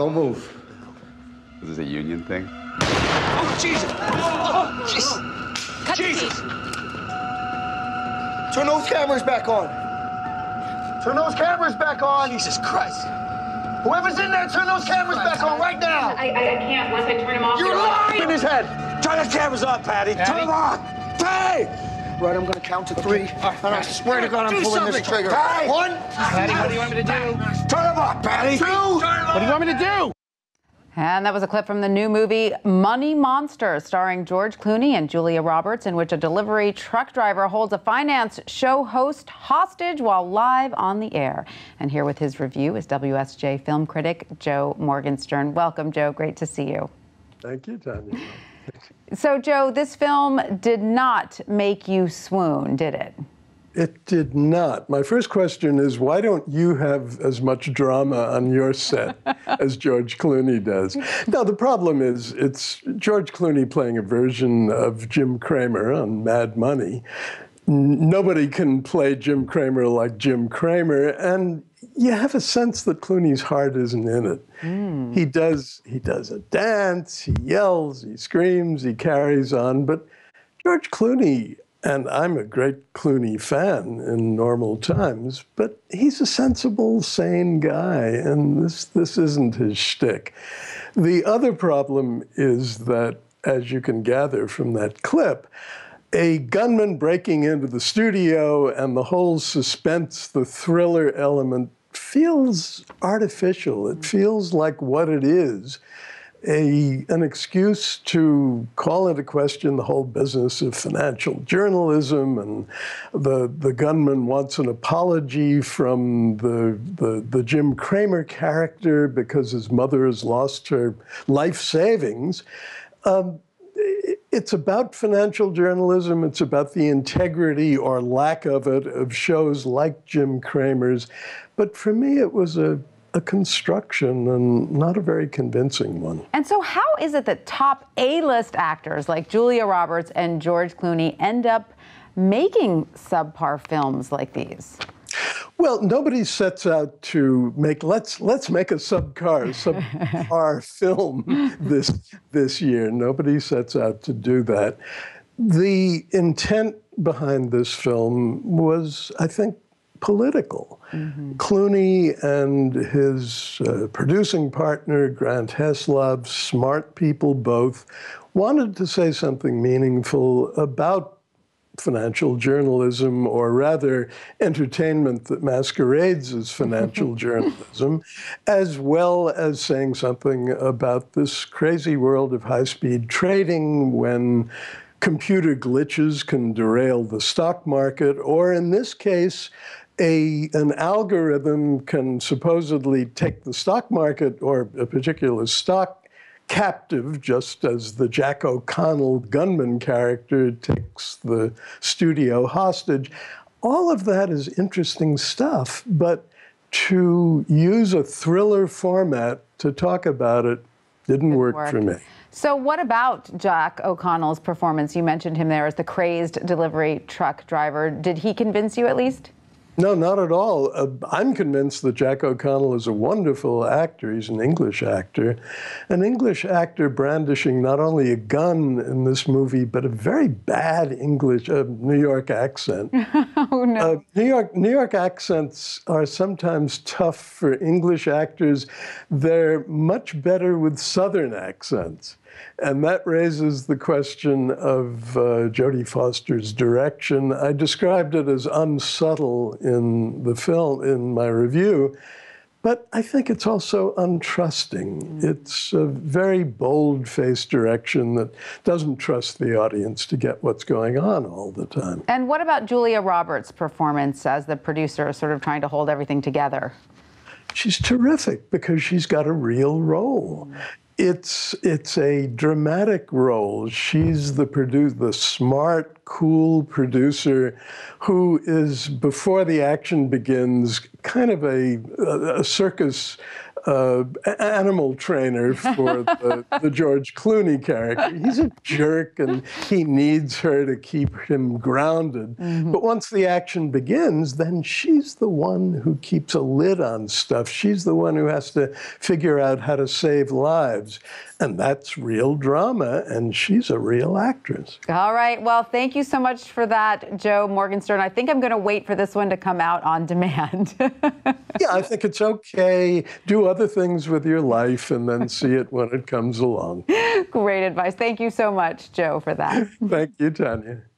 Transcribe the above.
Don't move. This is a union thing. Oh, Jesus! Oh, Jesus! Cut Jesus! Turn those cameras back on. Turn those cameras back on. Jesus Christ. Whoever's in there, turn those cameras back on right now. I can't. Once I turn them off... You're lying in his head. Turn those cameras on, Patty. Turn them on. Patty! Right, I'm going to count to three. And I swear to God, I'm pulling this trigger. Patty! One. Patty, what do you want me to do? Turn them off, Patty. Two. What do you want me to do? And that was a clip from the new movie Money Monster, starring George Clooney and Julia Roberts, in which a delivery truck driver holds a finance show host hostage while live on the air. And here with his review is WSJ film critic Joe Morgenstern. Welcome, Joe. Great to see you. Thank you, Tanya. So, Joe, this film did not make you swoon, did it? It did not. My first question is, why don't you have as much drama on your set as George Clooney does? Now, the problem is, it's George Clooney playing a version of Jim Cramer on Mad Money. Nobody can play Jim Cramer like Jim Cramer, and you have a sense that Clooney's heart isn't in it. Mm. He does a dance, he yells, he screams, he carries on, but George Clooney... And I'm a great Clooney fan in normal times, but he's a sensible, sane guy, and this isn't his shtick. The other problem is that, as you can gather from that clip, a gunman breaking into the studio and the whole suspense, the thriller element, feels artificial. It feels like what it is. An excuse to call into question the whole business of financial journalism, and the gunman wants an apology from the Jim Cramer character because his mother has lost her life savings. It's about financial journalism. It's about the integrity or lack of it of shows like Jim Cramer's. But for me, it was a construction, and not a very convincing one. And so how is it that top A-list actors like Julia Roberts and George Clooney end up making subpar films like these? Well, nobody sets out to make, let's make a subpar film this year. Nobody sets out to do that. The intent behind this film was, I think, political. Mm-hmm. Clooney and his producing partner, Grant Heslov, smart people both, wanted to say something meaningful about financial journalism, or rather entertainment that masquerades as financial journalism, as well as saying something about this crazy world of high-speed trading when computer glitches can derail the stock market, or in this case, an algorithm can supposedly take the stock market or a particular stock captive, just as the Jack O'Connell gunman character takes the studio hostage. All of that is interesting stuff, but to use a thriller format to talk about it didn't work for me. So what about Jack O'Connell's performance? You mentioned him there as the crazed delivery truck driver. Did he convince you at least? No, not at all. I'm convinced that Jack O'Connell is a wonderful actor. He's an English actor brandishing not only a gun in this movie, but a very bad English New York accent. Oh, no. New York accents are sometimes tough for English actors. They're much better with Southern accents. And that raises the question of Jodie Foster's direction. I described it as unsubtle in the film, in my review, but I think it's also untrusting. Mm. It's a very bold-faced direction that doesn't trust the audience to get what's going on all the time. And what about Julia Roberts' performance as the producer, sort of trying to hold everything together? She's terrific because she's got a real role. Mm. It's a dramatic role. She's the smart, cool producer who is, before the action begins, kind of a circus animal trainer for the George Clooney character. He's a jerk and he needs her to keep him grounded. Mm-hmm. But once the action begins, then she's the one who keeps a lid on stuff. She's the one who has to figure out how to save lives. And that's real drama, and she's a real actress. All right. Well, thank you so much for that, Joe Morgenstern. I think I'm going to wait for this one to come out on demand. Yeah, I think it's okay. Do other things with your life and then see it when it comes along. Great advice. Thank you so much, Joe, for that. Thank you, Tanya.